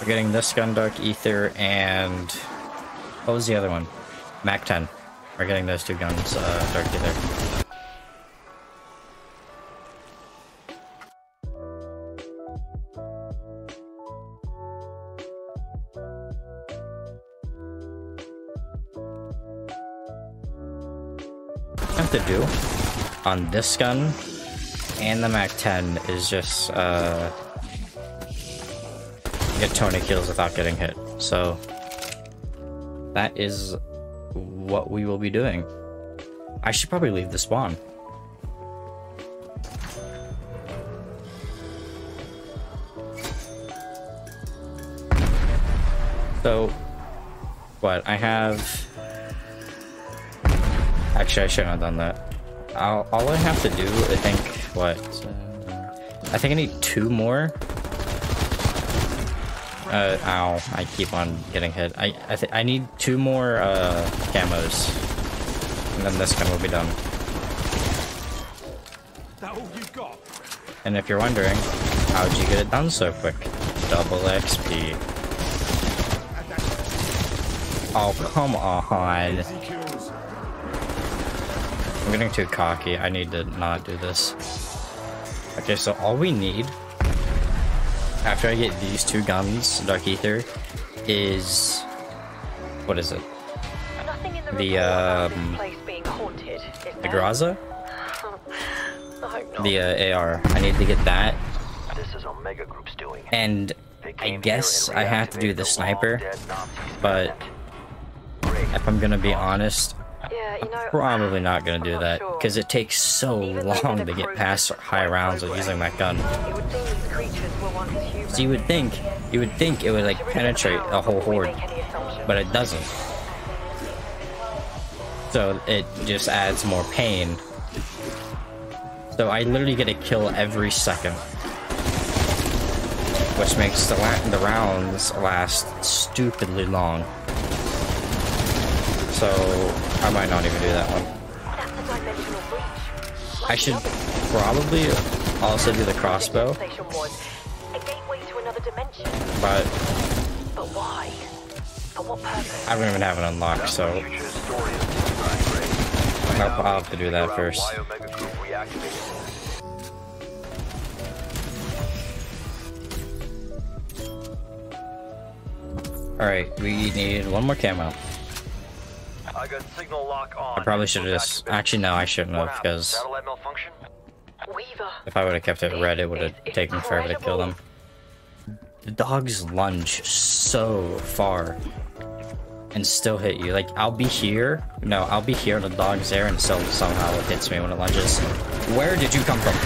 We're getting this gun, Dark Aether, and what was the other one? MAC-10. We're getting those two guns, Dark Aether. What I have to do on this gun and the MAC-10 is just get Tony kills without getting hit. So that is what we will be doing. I should probably leave the spawn. So what I have... Actually, I shouldn't have done that. All I have to do, I think, what? I think I need two more. Ow, I keep on getting hit. I need two more camos, and then this gun will be done. That all you got? And if you're wondering, how'd you get it done so quick? Double XP. Oh, come on. I'm getting too cocky. I need to not do this. Okay, so all we need after I get these two guns, Dark Aether, is what is it? The Groza? The AR. I need to get that. This is Omega Group's doing. And I guess I have to do the sniper, but if I'm gonna be honest, I'm probably not going to do that, because it takes so long to get past high rounds of using that gun. So you would think it would like penetrate a whole horde, but it doesn't. So it just adds more pain. So I literally get a kill every second, which makes the rounds last stupidly long. So I might not even do that one. I should probably also do the crossbow. But why? For what purpose? I don't even have it unlocked, so I'll have to do that first. Alright, we need one more camo. I got signal lock on. I probably should have just... Actually, no, I shouldn't have, because... if I would have kept it red, it would have taken forever to kill them. The dogs lunge so far and still hit you. Like, I'll be here. No, I'll be here and the dog's there, and still somehow it hits me when it lunges. Where did you come from?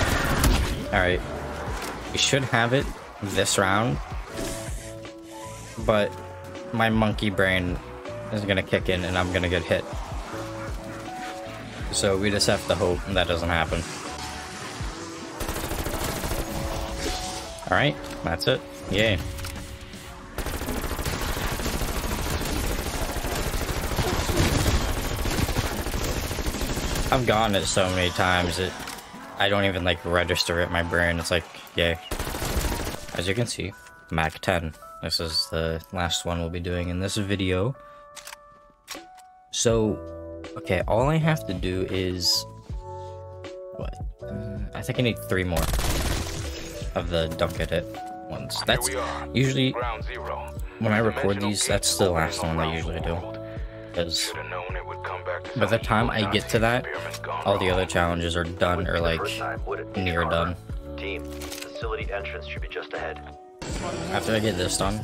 Alright. We should have it this round. But my monkey brain is gonna kick in and I'm gonna get hit. So we just have to hope that doesn't happen. Alright, that's it. Yay. I've gotten it so many times that I don't even like register it in my brain. It's like, yay. As you can see, MAC-10. This is the last one we'll be doing in this video. So, okay, all I have to do is, what, I think I need three more of the don't get hit ones. That's usually, when I record these, that's the last one I usually do, because by the time I get to that, all the other challenges are done or like near done. Team, facility entrance should be just ahead. After I get this done,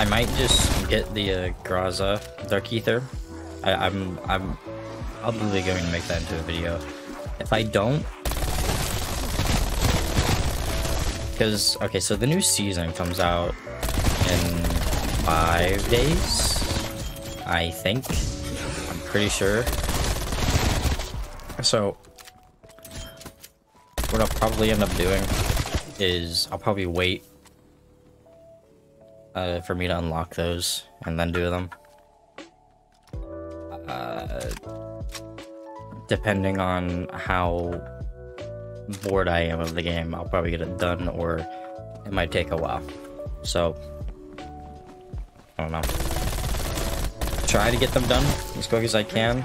I might just get the Groza, Dark Aether. I'm probably going to make that into a video. If I don't, because okay, so the new season comes out in 5 days, I think. I'm pretty sure. So what I'll probably end up doing is I'll probably wait for me to unlock those and then do them, depending on how bored I am of the game. I'll probably get it done, or it might take a while. So I don't know. Try to get them done as quick as I can.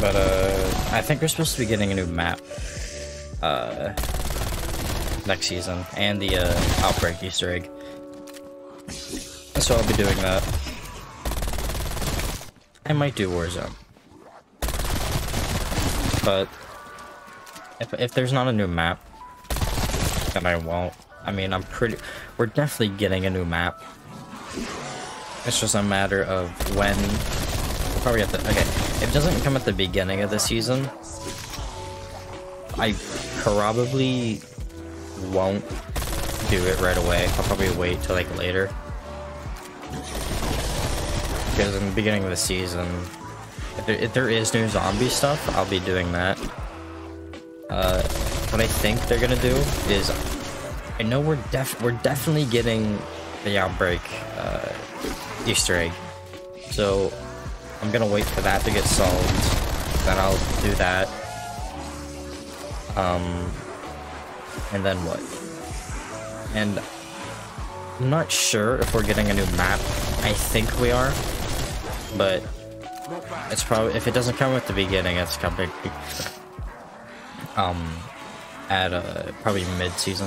But I think we're supposed to be getting a new map next season, and the Outbreak Easter egg. So I'll be doing that. I might do Warzone, but if there's not a new map, then I won't. I mean, we're definitely getting a new map. It's just a matter of when. We'll probably have to. Okay, if it doesn't come at the beginning of the season, I probably won't do it right away. I'll probably wait till like later. Because in the beginning of the season, if there is new zombie stuff, I'll be doing that. What I think they're gonna do is, I know we're definitely getting the Outbreak Easter egg, so I'm gonna wait for that to get solved. Then I'll do that. And then what? And I'm not sure if we're getting a new map. I think we are, but it's probably, if it doesn't come at the beginning, it's coming at probably mid-season.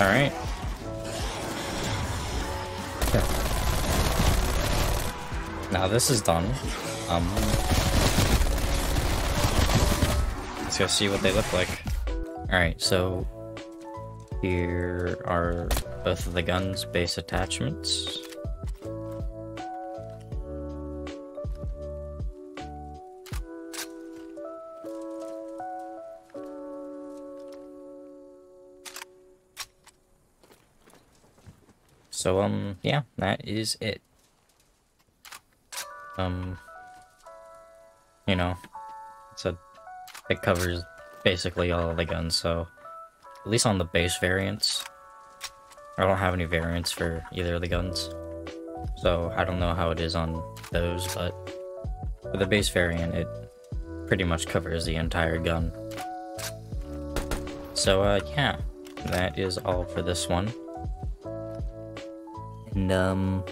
All right. Okay. Now this is done. Let's go see what they look like. Alright, so here are both of the guns' base attachments. So, yeah, that is it. You know, it's a... It covers basically all of the guns, so at least on the base variants. I don't have any variants for either of the guns, so I don't know how it is on those, but for the base variant, it pretty much covers the entire gun. So yeah, that is all for this one. And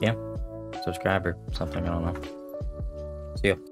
yeah, subscribe or something, I don't know. See you.